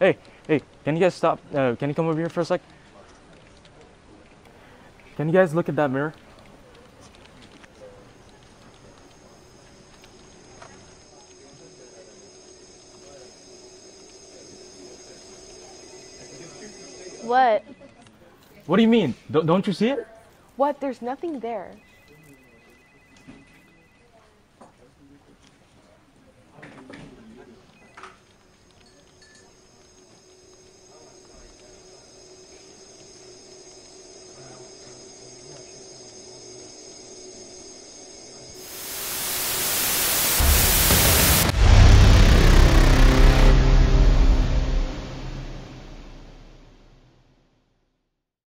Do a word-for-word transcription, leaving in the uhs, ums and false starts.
Hey, hey, can you guys stop? Uh, can you come over here for a sec? Can you guys look at that mirror? What? What do you mean? D- don't you see it? What? There's nothing there.